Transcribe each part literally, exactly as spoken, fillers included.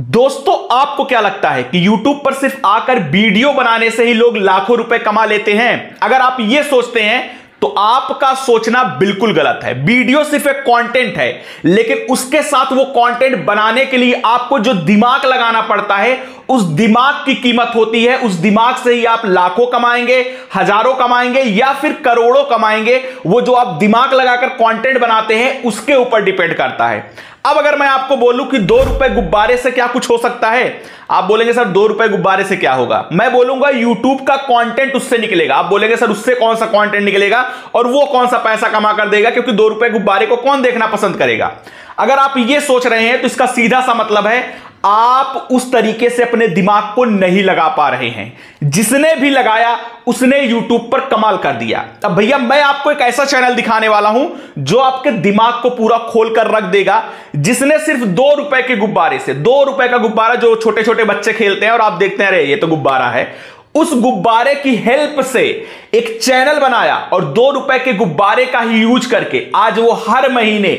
दोस्तों आपको क्या लगता है कि YouTube पर सिर्फ आकर वीडियो बनाने से ही लोग लाखों रुपए कमा लेते हैं? अगर आप ये सोचते हैं तो आपका सोचना बिल्कुल गलत है। वीडियो सिर्फ एक कंटेंट है, लेकिन उसके साथ वो कंटेंट बनाने के लिए आपको जो दिमाग लगाना पड़ता है उस दिमाग की कीमत होती है। उस दिमाग से ही आप लाखों कमाएंगे, हजारों कमाएंगे या फिर करोड़ों कमाएंगे। वो जो आप दिमाग लगाकर कंटेंट बनाते हैं उसके ऊपर डिपेंड करता है। अब अगर मैं आपको बोलूं कि दो रुपए गुब्बारे से क्या कुछ हो सकता है, आप बोलेंगे सर दो रुपए गुब्बारे से क्या होगा? मैं बोलूंगा यूट्यूब का कंटेंट उससे निकलेगा। आप बोलेंगे सर उससे कौन सा कंटेंट निकलेगा और वो कौन सा पैसा कमा कर देगा, क्योंकि दो रुपए गुब्बारे को कौन देखना पसंद करेगा? अगर आप ये सोच रहे हैं तो इसका सीधा सा मतलब है आप उस तरीके से अपने दिमाग को नहीं लगा पा रहे हैं। जिसने भी लगाया उसने यूट्यूब पर कमाल कर दिया। अब भैया मैं आपको एक ऐसा चैनल दिखाने वाला हूं जो आपके दिमाग को पूरा खोल कर रख देगा, जिसने सिर्फ दो रुपए के गुब्बारे से, दो रुपए का गुब्बारा जो छोटे छोटे बच्चे खेलते हैं और आप देखते हैं अरे ये तो गुब्बारा है, उस गुब्बारे की हेल्प से एक चैनल बनाया और दो रुपए के गुब्बारे का ही यूज करके आज वो हर महीने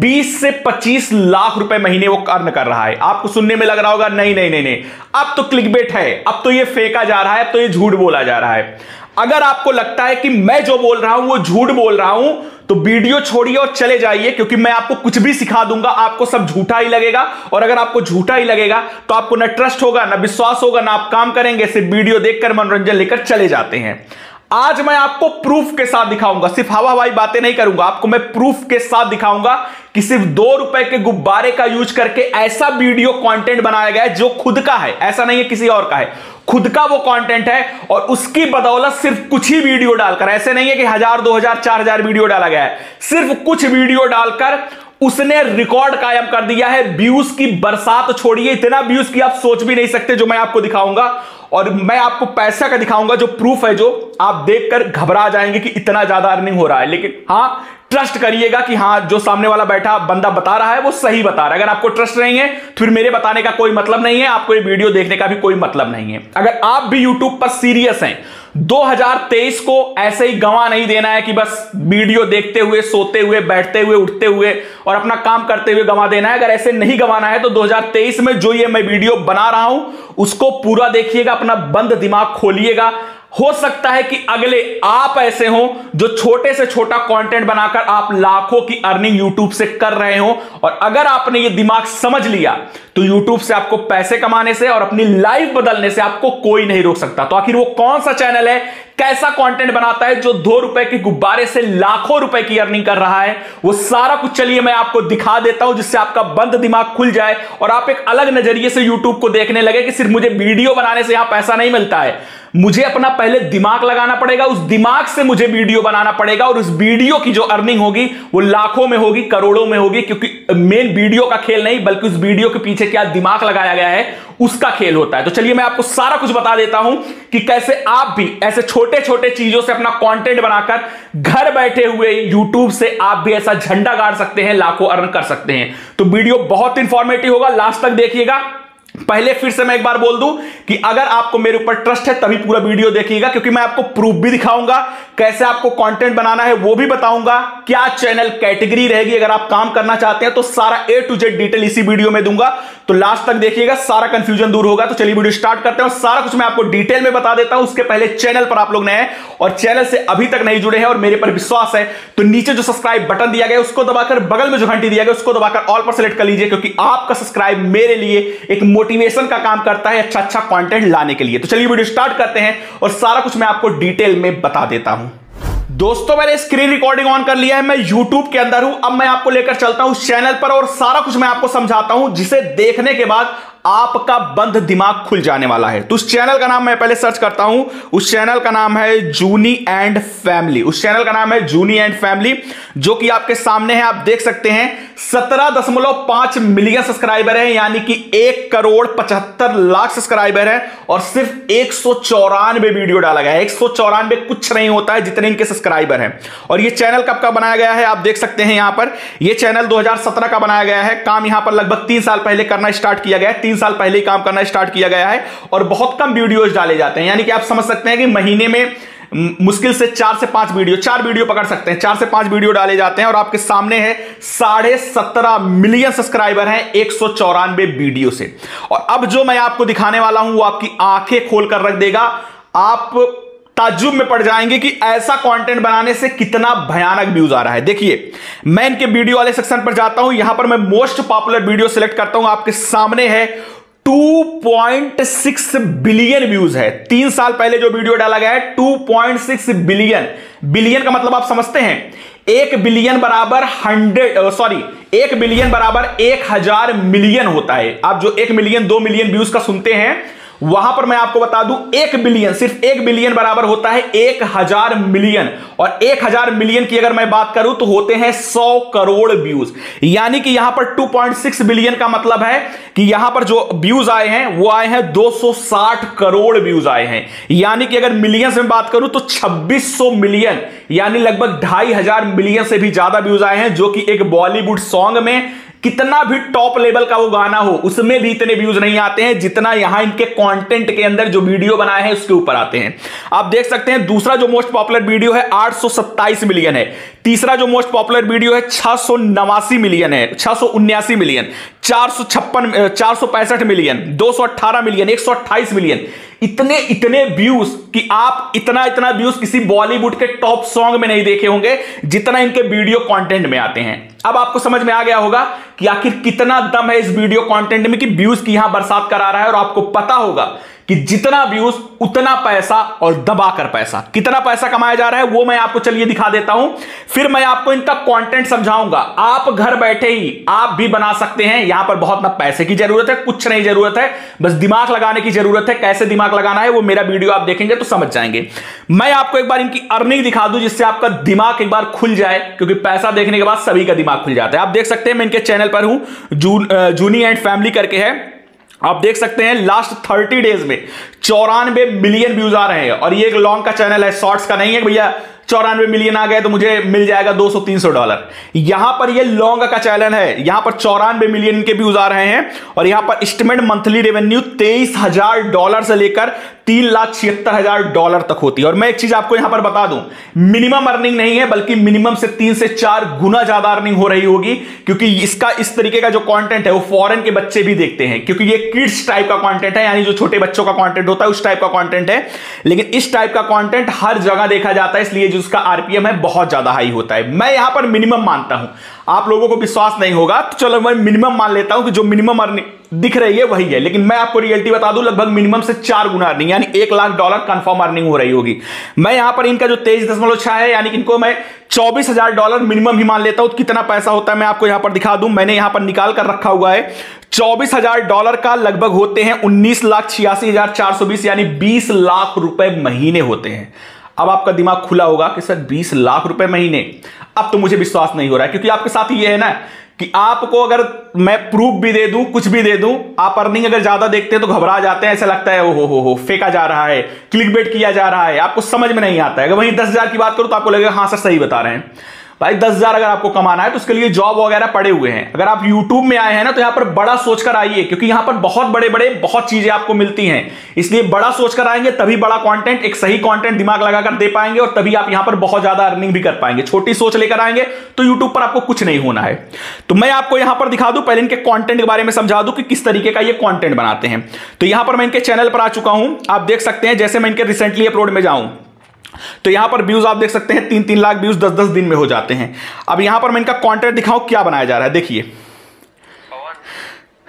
बीस से पच्चीस लाख रुपए महीने वो अर्न कर रहा है। आपको सुनने में लग रहा होगा नहीं नहीं नहीं नहीं, अब तो क्लिकबेट है, अब तो ये फेंका जा रहा है, अब तो ये झूठ बोला जा रहा है। अगर आपको लगता है कि मैं जो बोल रहा हूं वो झूठ बोल रहा हूं तो वीडियो छोड़िए और चले जाइए, क्योंकि मैं आपको कुछ भी सिखा दूंगा आपको सब झूठा ही लगेगा। और अगर आपको झूठा ही लगेगा तो आपको ना ट्रस्ट होगा, ना विश्वास होगा, ना आप काम करेंगे। सिर्फ वीडियो देखकर मनोरंजन लेकर चले जाते हैं। आज मैं आपको प्रूफ के साथ दिखाऊंगा, सिर्फ हवा हवाई बातें नहीं करूंगा। आपको मैं प्रूफ के साथ दिखाऊंगा कि सिर्फ दो रुपए के गुब्बारे का यूज करके ऐसा वीडियो कंटेंट बनाया गया है जो खुद का है, ऐसा नहीं है किसी और का है, खुद का वो कंटेंट है। और उसकी बदौलत सिर्फ कुछ ही वीडियो डालकर, ऐसे नहीं है कि हजार दो हजार चार हजार वीडियो डाला गया है, सिर्फ कुछ वीडियो डालकर उसने रिकॉर्ड कायम कर दिया है। व्यूज की बरसात छोड़िए, इतना व्यूज की आप सोच भी नहीं सकते जो मैं आपको दिखाऊंगा। और मैं आपको पैसा का दिखाऊंगा जो प्रूफ है, जो आप देखकर घबरा जाएंगे कि इतना ज्यादा अर्निंग हो रहा है। लेकिन हाँ, ट्रस्ट करिएगा कि हाँ जो सामने वाला बैठा बंदा बता रहा है वो सही बता रहा है। अगर आपको ट्रस्ट नहीं है तो फिर मेरे बताने का कोई मतलब नहीं है, आपको ये वीडियो देखने का भी कोई मतलब नहीं है। अगर आप भी यूट्यूब पर सीरियस हैं, दो हजार तेईस को ऐसे ही गंवा नहीं देना है कि बस वीडियो देखते हुए, सोते हुए, बैठते हुए, उठते हुए और अपना काम करते हुए गंवा देना है। अगर ऐसे नहीं गंवाना है तो दो हजार तेईस में जो ये मैं वीडियो बना रहा हूं उसको पूरा देखिएगा, अपना बंद दिमाग खोलिएगा। हो सकता है कि अगले आप ऐसे हो जो छोटे से छोटा कंटेंट बनाकर आप लाखों की अर्निंग यूट्यूब से कर रहे हो। और अगर आपने ये दिमाग समझ लिया तो यूट्यूब से आपको पैसे कमाने से और अपनी लाइफ बदलने से आपको कोई नहीं रोक सकता। तो आखिर वो कौन सा चैनल है, कैसा कंटेंट बनाता है जो दो रुपए के गुब्बारे से लाखों रुपए की अर्निंग कर रहा है, वो सारा कुछ चलिए मैं आपको दिखा देता हूं, जिससे आपका बंद दिमाग खुल जाए और आप एक अलग नजरिए से यूट्यूब को देखने लगे कि सिर्फ मुझे वीडियो बनाने से यहां पैसा नहीं मिलता है, मुझे अपना पहले दिमाग लगाना पड़ेगा, उस दिमाग से मुझे वीडियो बनाना पड़ेगा और उस वीडियो की जो अर्निंग होगी वो लाखों में होगी, करोड़ों में होगी। क्योंकि मेन वीडियो का खेल नहीं बल्कि उस वीडियो के पीछे क्या दिमाग लगाया गया है उसका खेल होता है। तो चलिए मैं आपको सारा कुछ बता देता हूं कि कैसे आप भी ऐसे छोटे छोटे चीजों से अपना कंटेंट बनाकर घर बैठे हुए यूट्यूब से आप भी ऐसा झंडा गाड़ सकते हैं, लाखों अर्न कर सकते हैं। तो वीडियो बहुत इंफॉर्मेटिव होगा, लास्ट तक देखिएगा। पहले फिर से मैं एक बार बोल दूं कि अगर आपको मेरे ऊपर ट्रस्ट है तभी पूरा वीडियो देखिएगा, क्योंकि मैं आपको प्रूफ भी दिखाऊंगा, कैसे आपको कंटेंट बनाना है वो भी बताऊंगा, क्या चैनल कैटेगरी रहेगी अगर आप काम करना चाहते हैं तो सारा ए टू जेड डिटेल इसी वीडियो में दूंगा। तो लास्ट तक देखिएगा, सारा कंफ्यूजन दूर होगा। तो चलिए वीडियो स्टार्ट करते हैं और सारा कुछ मैं आपको डिटेल में बता देता हूं। उसके पहले चैनल पर आप लोग नए हैं और चैनल से अभी तक नहीं जुड़े हैं और मेरे पर विश्वास है तो नीचे जो सब्सक्राइब बटन दिया गया उसको दबाकर, बगल में जो घंटी दिया गया उसको दबाकर ऑल पर सेलेक्ट कर लीजिए, क्योंकि आपका सब्सक्राइब मेरे लिए एक मोटिवेशन का काम करता है अच्छा अच्छा कंटेंट लाने के लिए। तो चलिए वीडियो स्टार्ट करते हैं और सारा कुछ मैं आपको डिटेल में बता देता हूं। दोस्तों मैंने स्क्रीन रिकॉर्डिंग ऑन कर लिया है, मैं YouTube के अंदर हूं। अब मैं आपको लेकर चलता हूं चैनल पर और सारा कुछ मैं आपको समझाता हूं, जिसे देखने के बाद आपका बंद दिमाग खुल जाने वाला है। तो उस चैनल का नाम मैं पहले सर्च करता हूं, उस चैनल का नाम है जूनी एंड फैमिली। उस चैनल का नाम है जूनी एंड फैमिली, जो कि आपके सामने है, आप देख सकते हैं सत्रह दशमलव पांच मिलियन सब्सक्राइबर है, यानी कि एक करोड़ पचहत्तर लाख सब्सक्राइबर है और सिर्फ एक सौ चौरानवे वीडियो डाला गया है। एक सौ चौरानवे कुछ नहीं होता है जितने इनके सब्सक्राइबर है। और यह चैनल कब का बनाया गया है आप देख सकते हैं यहां पर, यह चैनल दो हजार सत्रह का बनाया गया है। काम यहां पर लगभग तीन साल पहले करना स्टार्ट किया गया है, तीन साल पहले ही काम करना स्टार्ट किया गया है और बहुत कम वीडियोज डाले जाते हैं, यानी कि आप समझ सकते हैं कि महीने में मुश्किल से चार से पांच वीडियो चार वीडियो पकड़ सकते हैं, चार से पांच वीडियो डाले जाते हैं और आपके सामने है साढ़े सत्रह मिलियन सब्सक्राइबर हैं एक सौ चौरानवे वीडियो से। और अब जो मैं आपको दिखाने वाला हूं वो आपकी आंखें खोलकर रख देगा, आप ताज्जुब में पड़ जाएंगे कि ऐसा कंटेंट बनाने से कितना भयानक व्यूज आ रहा है। देखिए मैं इनके वीडियो वाले सेक्शन पर जाता हूं, यहां पर मैं मोस्ट पॉपुलर वीडियो सिलेक्ट करता हूं, आपके सामने है two point six billion views है। तीन साल पहले जो वीडियो डाला गया है two point six billion, billion का मतलब आप समझते हैं एक बिलियन बराबर हंड्रेड सॉरी एक बिलियन बराबर एक हजार मिलियन होता है। आप जो एक मिलियन दो मिलियन व्यूज का सुनते हैं वहां पर मैं आपको बता दूं एक बिलियन सिर्फ एक बिलियन बराबर होता है एक हजार मिलियन, और एक हजार मिलियन की अगर मैं बात करूं तो होते हैं सौ करोड़ व्यूज। यानी कि यहां पर टू पॉइंट सिक्स बिलियन का मतलब है कि यहां पर जो व्यूज आए हैं वो आए हैं दो सौ साठ करोड़ व्यूज आए हैं। यानी कि अगर मिलियन से बात करूं तो छब्बीस सौ मिलियन यानी लगभग ढाई हजार मिलियन से भी ज्यादा व्यूज आए हैं, जो कि एक बॉलीवुड सॉन्ग में कितना भी टॉप लेवल का वो गाना हो उसमें भी इतने व्यूज नहीं आते हैं जितना यहां इनके कंटेंट के अंदर जो वीडियो बनाए हैं उसके ऊपर आते हैं। आप देख सकते हैं दूसरा जो मोस्ट पॉपुलर वीडियो है आठ सौ सत्ताईस मिलियन है, तीसरा जो मोस्ट पॉपुलर वीडियो है छह सौ नवासी मिलियन है, छह सौ उन्यासी मिलियन, चार सौ छप्पन, चार सौ पैंसठ मिलियन, दो सौ अठारह मिलियन, एक सौ अट्ठाईस मिलियन, इतने इतने व्यूज कि आप इतना इतना व्यूज किसी बॉलीवुड के टॉप सॉन्ग में नहीं देखे होंगे जितना इनके वीडियो कंटेंट में आते हैं। अब आपको समझ में आ गया होगा कि आखिर कितना दम है इस वीडियो कंटेंट में कि व्यूज की यहां बरसात करा रहा है, और आपको पता होगा कि जितना व्यूज उतना पैसा और दबाकर पैसा, कितना पैसा कमाया जा रहा है वो मैं आपको चलिए दिखा देता हूं, फिर मैं आपको इनका कंटेंट समझाऊंगा। आप घर बैठे ही आप भी बना सकते हैं, यहां पर बहुत ना पैसे की जरूरत है, कुछ नहीं जरूरत है, बस दिमाग लगाने की जरूरत है। कैसे दिमाग लगाना है वो मेरा वीडियो आप देखेंगे तो समझ जाएंगे। मैं आपको एक बार इनकी अर्निंग दिखा दूं जिससे आपका दिमाग एक बार खुल जाए, क्योंकि पैसा देखने के बाद सभी का दिमाग खुल जाता है। आप देख सकते हैं मैं इनके चैनल पर हूं, जून जूनी एंड फैमिली करके है, आप देख सकते हैं लास्ट थर्टी डेज में चौरानवे मिलियन व्यूज आ रहे हैं। और ये एक लॉन्ग का चैनल है, शॉर्ट्स का नहीं है, भैया चौरानवे मिलियन आ गए तो मुझे मिल जाएगा दो सौ तीन सौ डॉलर। यहां पर ये लॉन्ग का चैनल है, यहां पर चौरानवे मिलियन के व्यूज आ रहे हैं। और यहां पर एस्टिमेट मंथली रेवेन्यू तेईस हजार डॉलर से लेकर तीन लाख छिहत्तर हजार डॉलर तक होती है। और मैं एक चीज आपको यहां पर बता दूं, मिनिमम अर्निंग नहीं है बल्कि मिनिमम से तीन से चार गुना ज्यादा अर्निंग हो रही होगी, क्योंकि इसका इस तरीके का जो कंटेंट है वो फॉरेन के बच्चे भी देखते हैं, क्योंकि ये किड्स टाइप का कंटेंट है, यानी जो छोटे बच्चों का कंटेंट होता है उस टाइप का कंटेंट है। लेकिन इस टाइप का कंटेंट हर जगह देखा जाता है, इसलिए जो उसका आरपीएम है बहुत ज्यादा हाई होता है। मैं यहां पर मिनिमम मानता हूं, आप लोगों को विश्वास नहीं होगा तो चलो मैं मिनिमम मान लेता हूं कि जो मिनिमम अर्निंग दिख रही है वही है, लेकिन मैं आपको रियलिटी बता दूं लगभग मिनिमम से चार गुना अर्निंग यानी एक लाख डॉलर कंफर्म अर्निंग हो रही होगी। मैं यहां पर इनका जो तेईस दशमलव छह है यानी कि इनको मैं चौबीस हजार डॉलर मिनिमम ही मान लेता हूं। कितना पैसा होता है मैं आपको यहां पर दिखा दूं, मैंने यहां पर निकाल कर रखा हुआ है। चौबीस हजार डॉलर का लगभग होते हैं उन्नीस लाख छियासी हजार चार सौ बीस यानी बीस लाख रुपए महीने होते हैं। अब आपका दिमाग खुला होगा कि सर बीस लाख रुपए महीने, अब तो मुझे विश्वास नहीं हो रहा है, क्योंकि आपके साथ ये है ना कि आपको अगर मैं प्रूफ भी दे दूं कुछ भी दे दूं आप अर्निंग अगर ज्यादा देखते हैं तो घबरा जाते हैं, ऐसा लगता है ओ हो हो हो फेंका जा रहा है, क्लिक बेट किया जा रहा है, आपको समझ में नहीं आता है। अगर वहीं दस हजार की बात करूं तो आपको लगेगा हाँ सर सही बता रहे हैं। भाई दस हजार अगर आपको कमाना है तो उसके लिए जॉब वगैरह पड़े हुए हैं। अगर आप यूट्यूब में आए हैं ना तो यहां पर बड़ा सोचकर आइए, क्योंकि यहां पर बहुत बड़े बड़े बहुत चीजें आपको मिलती हैं, इसलिए बड़ा सोचकर आएंगे तभी बड़ा कंटेंट, एक सही कंटेंट दिमाग लगाकर दे पाएंगे और तभी आप यहां पर बहुत ज्यादा अर्निंग भी कर पाएंगे। छोटी सोच लेकर आएंगे तो यूट्यूब पर आपको कुछ नहीं होना है। तो मैं आपको यहां पर दिखा दूं, पहले इनके कॉन्टेंट के बारे में समझा दूं कि किस तरीके का ये कॉन्टेंट बनाते हैं। तो यहां पर मैं इनके चैनल पर आ चुका हूं, आप देख सकते हैं जैसे मैं इनके रिसेंटली अपलोड में जाऊं तो यहां पर व्यूज आप देख सकते हैं तीन तीन लाख व्यूज दस दस दिन में हो जाते हैं। अब यहां पर मैं इनका कंटेंट दिखाऊं क्या बनाया जा रहा है, देखिए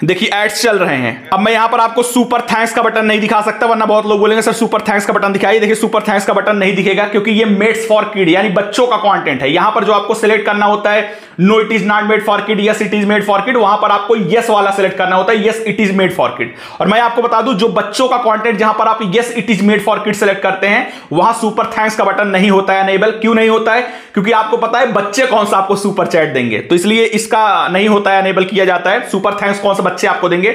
देखिए एड्स चल रहे हैं। अब मैं यहां पर आपको सुपर थैंक्स का बटन नहीं दिखा सकता, वरना बहुत लोग बोलेंगे सर सुपर थैंक्स का बटन दिखाइए। देखिए सुपर थैंक्स का बटन नहीं दिखेगा क्योंकि ये मेड्स फॉर किड यानी बच्चों का कंटेंट है। यहां पर जो आपको सिलेक्ट करना होता है no it is not made for kid, yes it is made for kid, वहां पर आपको यस वाला सिलेक्ट करना होता है, yes it is made for kid. और मैं आपको बता दूं जो बच्चों का कंटेंट जहां पर आप yes it is made for kid select करते हैं वहां सुपर थैंक्स का बटन नहीं होता है एनेबल। क्यों नहीं होता है? क्योंकि आपको पता है बच्चे कौन सा आपको सुपर चैट देंगे, तो इसलिए इसका नहीं होता है, एनेबल किया जाता है। सुपर थैंक्स कौन सा बच्चे आपको देंगे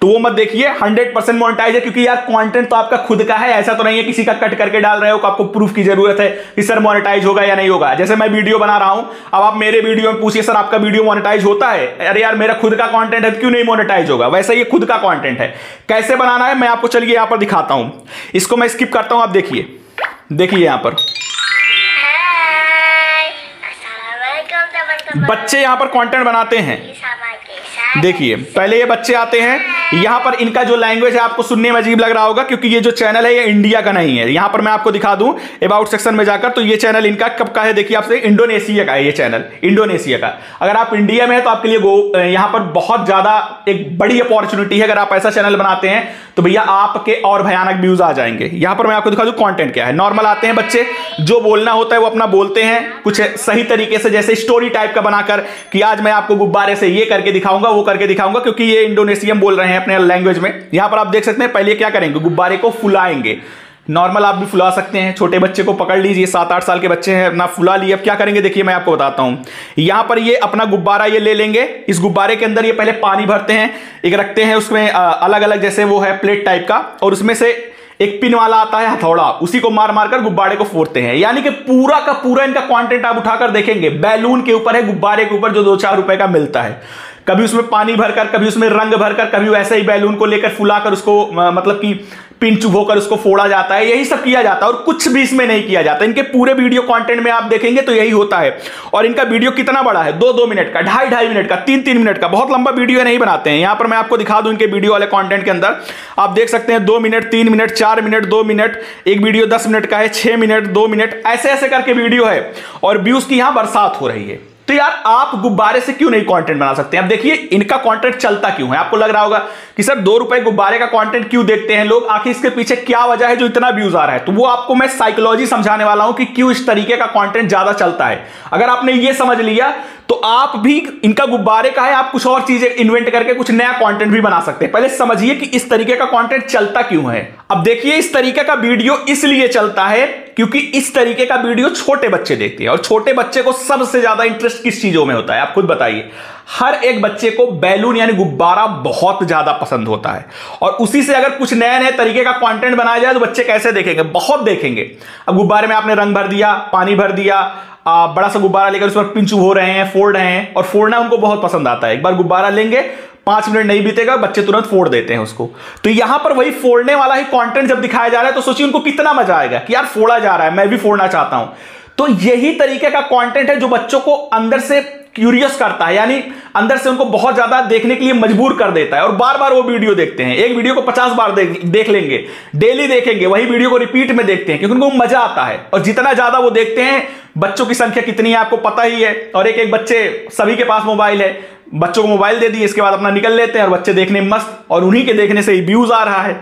तो वो मत देखिए, हंड्रेड परसेंट मोनेटाइज है, क्योंकि यार कंटेंट तो आपका खुद का है, ऐसा तो नहीं है किसी का कट करके डाल रहे हो, आपको प्रूफ की जरूरत है कि सर मोनेटाइज होगा या नहीं होगा। जैसे मैं वीडियो बना रहा हूं, अब आप मेरे वीडियो में पूछिए सर आपका वीडियो मोनेटाइज होता है, अरे यार मेरा खुद का कंटेंट है क्यों नहीं मोनेटाइज होगा, वैसा ये खुद का कंटेंट है। कैसे बनाना है मैं आपको चलिए यहां पर दिखाता हूं, इसको मैं स्किप करता हूं, आप देखिए देखिए यहाँ पर बच्चे यहाँ पर कंटेंट बनाते हैं। देखिए पहले ये बच्चे आते हैं यहाँ पर, इनका जो लैंग्वेज है आपको सुनने में अजीब लग रहा होगा क्योंकि ये जो चैनल है ये इंडिया का नहीं है। यहाँ पर मैं आपको दिखा दूं अबाउट सेक्शन में जाकर, तो ये चैनल इनका कब का है देखिए आपसे, इंडोनेशिया का है ये चैनल, इंडोनेशिया का। अगर आप इंडिया में है तो आपके लिए यहाँ पर बहुत ज़्यादा एक बड़ी अपॉर्चुनिटी है। अगर आप ऐसा चैनल बनाते हैं तो भैया आपके और भयानक व्यूज आ जाएंगे। यहाँ पर मैं आपको दिखा दूँ कंटेंट क्या है। नॉर्मल आते हैं बच्चे, जो बोलना होता है वो अपना बोलते हैं, कुछ सही तरीके से जैसे स्टोरी टाइप का बनाकर कि आज मैं आपको गुब्बारे से ये करके दिखाऊंगा वो करके दिखाऊंगा, क्योंकि ये इंडोनेशियन बोल रहे हैं अपने लैंग्वेज में। यहां पर आप देख सकते हैं पहले क्या करेंगे, गुब्बारे को फुलाएंगे। नॉर्मल आप भी फुला सकते हैं, छोटे बच्चे को पकड़ लीजिए, सात आठ साल के बच्चे हैं, अपना फुला लिए। अब क्या करेंगे देखिए मैं आपको बताता हूं। यहां पर ये अपना गुब्बारा ये ले लेंगे, इस गुब्बारे के अंदर ये पहले पानी भरते हैं, एक रखते हैं उसमें अलग अलग जैसे वो है प्लेट टाइप का, और उसमें से एक पिन वाला आता है हथौड़ा, उसी को मार मार कर गुब्बारे को फोड़ते हैं। यानी कि पूरा का पूरा इनका कंटेंट आप उठाकर देखेंगे, बैलून के ऊपर है, गुब्बारे के ऊपर, जो दो चार रुपए का मिलता है। कभी उसमें पानी भरकर, कभी उसमें रंग भरकर, कभी वैसे ही बैलून को लेकर फुलाकर उसको मतलब कि पिन चुभोकर उसको फोड़ा जाता है। यही सब किया जाता है और कुछ भी इसमें नहीं किया जाता। इनके पूरे वीडियो कंटेंट में आप देखेंगे तो यही होता है। और इनका वीडियो कितना बड़ा है, दो दो मिनट का, ढाई ढाई मिनट का, तीन तीन मिनट का, बहुत लंबा वीडियो नहीं बनाते हैं। यहाँ पर मैं आपको दिखा दूँ इनके वीडियो वाले कॉन्टेंट के अंदर आप देख सकते हैं दो मिनट, तीन मिनट, चार मिनट, दो मिनट, एक वीडियो दस मिनट का है, छः मिनट, दो मिनट, ऐसे ऐसे करके वीडियो है और व्यूज की यहाँ बरसात हो रही है। तो यार आप गुब्बारे से क्यों नहीं कंटेंट बना सकते हैं? अब देखिए इनका कंटेंट चलता क्यों है। आपको लग रहा होगा कि सर दो रुपए गुब्बारे का कंटेंट क्यों देखते हैं लोग, आखिर इसके पीछे क्या वजह है जो इतना व्यूज आ रहा है? तो वो आपको मैं साइकोलॉजी समझाने वाला हूं कि क्यों इस तरीके का कंटेंट ज्यादा चलता है। अगर आपने ये समझ लिया तो आप भी, इनका गुब्बारे का है, आप कुछ और चीजें इन्वेंट करके कुछ नया कंटेंट भी बना सकते हैं। पहले समझिए कि इस तरीके का कंटेंट चलता क्यों है। अब देखिए इस तरीके का वीडियो इसलिए चलता है क्योंकि इस तरीके का वीडियो छोटे बच्चे देखते हैं, और छोटे बच्चे को सबसे ज्यादा इंटरेस्ट किस चीजों में होता है आप खुद बताइए। हर एक बच्चे को बैलून यानी गुब्बारा बहुत ज्यादा पसंद होता है, और उसी से अगर कुछ नए नए तरीके का कंटेंट बनाया जाए तो बच्चे कैसे देखेंगे, बहुत देखेंगे। अब गुब्बारे में आपने रंग भर दिया, पानी भर दिया, आ, बड़ा सा गुब्बारा लेकर उस पर पिंचू हो रहे हैं, फोड़ रहे हैं, और फोड़ना उनको बहुत पसंद आता है। एक बार गुब्बारा लेंगे, पांच मिनट नहीं बीतेगा, बच्चे तुरंत फोड़ देते हैं उसको। तो यहां पर वही फोड़ने वाला ही कंटेंट जब दिखाया जा रहा है तो सोचिए उनको कितना मजा आएगा कि यार फोड़ा जा रहा है, मैं भी फोड़ना चाहता हूं। तो यही तरीके का कंटेंट है जो बच्चों को अंदर से क्यूरियस करता है, यानी अंदर से उनको बहुत ज्यादा देखने के लिए मजबूर कर देता है, और बार बार वो वीडियो देखते हैं। एक वीडियो को पचास बार दे, देख लेंगे, डेली देखेंगे, वही वीडियो को रिपीट में देखते हैं क्योंकि उनको मजा आता है। और जितना ज्यादा वो देखते हैं, बच्चों की संख्या कितनी है आपको पता ही है, और एक एक बच्चे, सभी के पास मोबाइल है, बच्चों को मोबाइल दे दिए, इसके बाद अपना निकल लेते हैं और बच्चे देखने मस्त, और उन्हीं के देखने से ही व्यूज आ रहा है।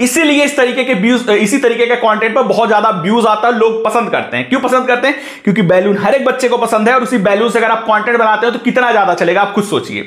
इसीलिए इस तरीके के व्यूज, इसी तरीके के कंटेंट पर बहुत ज्यादा व्यूज आता है, लोग पसंद करते हैं। क्यों पसंद करते हैं? क्योंकि बैलून हर एक बच्चे को पसंद है, और उसी बैलून से अगर आप कंटेंट बनाते हो तो कितना ज्यादा चलेगा आप खुद सोचिए।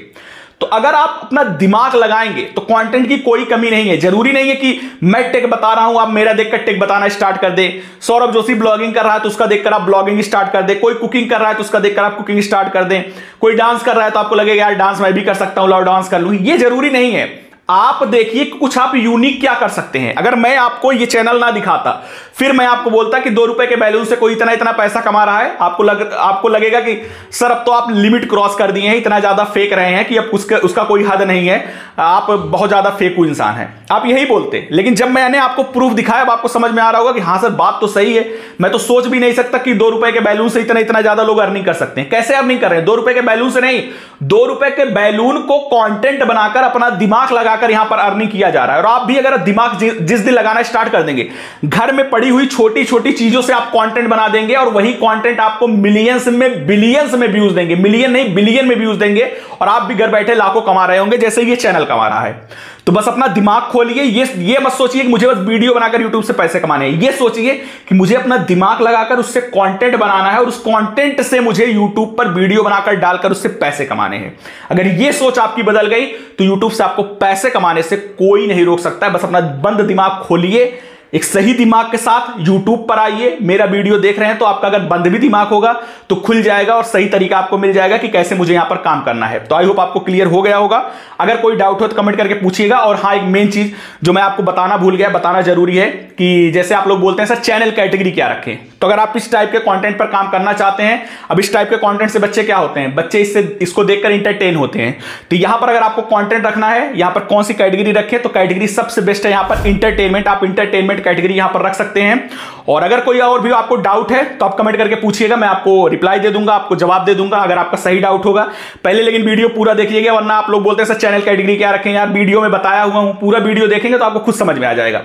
तो अगर आप अपना दिमाग लगाएंगे तो कंटेंट की कोई कमी नहीं है। जरूरी नहीं है कि मैं टेक बता रहा हूं, आप मेरा देखकर टेक बताना स्टार्ट कर दे। सौरभ जोशी ब्लॉगिंग कर रहा है तो उसका देखकर आप ब्लॉगिंग स्टार्ट कर दे। कोई कुकिंग कर रहा है तो उसका देखकर आप कुकिंग स्टार्ट कर दें। कोई डांस कर रहा है तो आपको लगेगा यार डांस मैं भी कर सकता हूं, लाओ डांस कर लूं। ये जरूरी नहीं है। आप देखिए कुछ आप यूनिक क्या कर सकते हैं। अगर मैं आपको ये चैनल ना दिखाता, फिर मैं आपको बोलता कि दो रुपए के बैलून से कोई इतना इतना पैसा कमा रहा है, आपको लग आपको लगेगा कि सर अब तो आप लिमिट क्रॉस कर दिए हैं, इतना ज्यादा फेक रहे हैं कि अब उसका उसका कोई हद नहीं है, आप बहुत ज्यादा फेकू इंसान है, आप यही बोलते। लेकिन जब मैंने आपको प्रूफ दिखाया, अब आपको समझ में आ रहा होगा कि हाँ सर बात तो सही है, मैं तो सोच भी नहीं सकता कि दो रुपए के बैलून से इतना इतना ज्यादा लोग अर्निंग कर सकते हैं। कैसे अर्निंग कर रहे हैं? दो रुपए के बैलून से नहीं, दो रुपए के बैलून को कॉन्टेंट बनाकर अपना दिमाग लगाकर यहां पर अर्निंग किया जा रहा है। और आप भी अगर दिमाग जिस दिन लगाना स्टार्ट कर देंगे, घर में पड़ी हुई छोटी छोटी चीजों से आप कंटेंट बना देंगे, और वही कंटेंट आपको मिलियंस में बिलियंस में व्यूज देंगे, मिलियन नहीं बिलियन में व्यूज देंगे, और आप भी घर बैठे लाखों कमा रहे होंगे जैसे ये चैनल कमा रहा है। तो बस अपना दिमाग खोलिए, ये ये मत सोचिए कि मुझे बस वीडियो बनाकर यूट्यूब से पैसे कमाने हैं। ये सोचिए कि मुझे अपना दिमाग लगाकर उससे कंटेंट बनाना है, और उस कंटेंट से मुझे यूट्यूब पर वीडियो बनाकर डालकर उससे पैसे कमाने हैं। अगर ये सोच आपकी बदल गई तो यूट्यूब से आपको पैसे कमाने से कोई नहीं रोक सकता है। बस अपना बंद दिमाग खोलिए, एक सही दिमाग के साथ यूट्यूब पर आइए। मेरा वीडियो देख रहे हैं तो आपका अगर बंद भी दिमाग होगा तो खुल जाएगा, और सही तरीका आपको मिल जाएगा कि कैसे मुझे यहां पर काम करना है। तो आई होप आपको क्लियर हो गया होगा। अगर कोई डाउट हो तो कमेंट करके पूछिएगा। और हाँ, एक मेन चीज जो मैं आपको बताना भूल गया, बताना जरूरी है कि जैसे आप लोग बोलते हैं सर चैनल कैटेगरी क्या रखें। तो अगर आप इस टाइप के कंटेंट पर काम करना चाहते हैं, अब इस टाइप के कंटेंट से बच्चे क्या होते हैं, बच्चे इससे इसको देखकर इंटरटेन होते हैं। तो यहां पर अगर आपको कंटेंट रखना है, यहां पर कौन सी कैटेगरी रखें, तो कैटेगरी सबसे बेस्ट है यहां पर इंटरटेनमेंट। आप इंटरटेनमेंट कैटेगरी यहां पर रख सकते हैं। और अगर कोई और भी आपको डाउट है तो आप कमेंट करके पूछिएगा, मैं आपको रिप्लाई दे दूंगा, आपको जवाब दे दूंगा अगर आपका सही डाउट होगा। पहले लेकिन वीडियो पूरा देखिएगा, वरना आप लोग बोलते हैं सर चैनल कैटेगरी क्या रखें, यार वीडियो में बताया हुआ हूं, पूरा वीडियो देखेंगे तो आपको खुद समझ में आ जाएगा।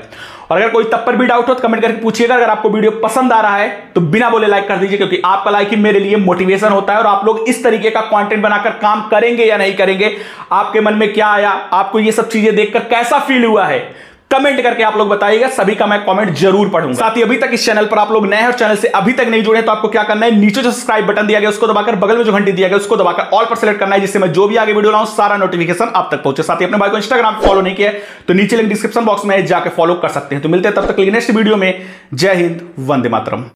और अगर कोई तब पर भी डाउट हो तो कमेंट करके पूछिएगा। अगर आपको वीडियो पसंद आ रहा है तो बिना बोले लाइक कर दीजिए, क्योंकि आपका लाइक ही मेरे लिए मोटिवेशन होता है। और आप लोग इस तरीके का कंटेंट बनाकर काम करेंगे या नहीं करेंगे, आपके मन में क्या आया, आपको ये सब चीजें देखकर कैसा फील हुआ है, कमेंट करके आप लोग बताइएगा। सभी का मैं कमेंट जरूर पढ़ूंगा। साथ ही अभी तक इस चैनल पर आप लोग नए हैं और चैनल से अभी तक नहीं जुड़े तो आपको क्या करना है, नीचे जो सब्सक्राइब बटन दिया गया उसको दबाकर, बगल में जो घंटी दिया गया उसको दबाकर ऑल पर सेलेक्ट करना है, जिससे मैं जो भी आगे वीडियो लाऊं सारा नोटिफिकेशन आप तक पहुंचे। साथ ही अपने भाई को इंस्टाग्राम फॉलो नहीं किया तो नीचे लिंक डिस्क्रिप्शन बॉक्स में जाकर फॉलो कर सकते हैं। तो मिलते हैं तब तक नेक्स्ट वीडियो में। जय हिंद, वंदे मातरम।